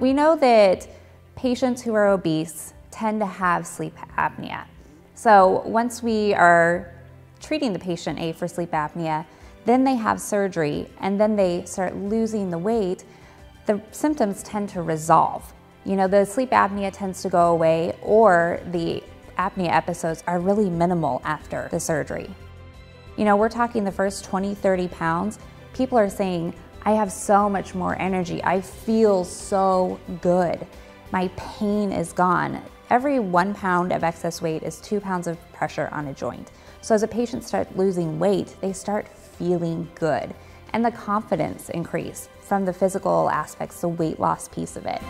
We know that patients who are obese tend to have sleep apnea. So once we are treating the patient A for sleep apnea, then they have surgery, and then they start losing the weight, the symptoms tend to resolve. You know, the sleep apnea tends to go away, or the apnea episodes are really minimal after the surgery. You know, we're talking the first 20, 30 pounds, people are saying, I have so much more energy. I feel so good. My pain is gone. Every 1 pound of excess weight is 2 pounds of pressure on a joint. So as a patient starts losing weight, they start feeling good. And the confidence increase from the physical aspects, the weight loss piece of it.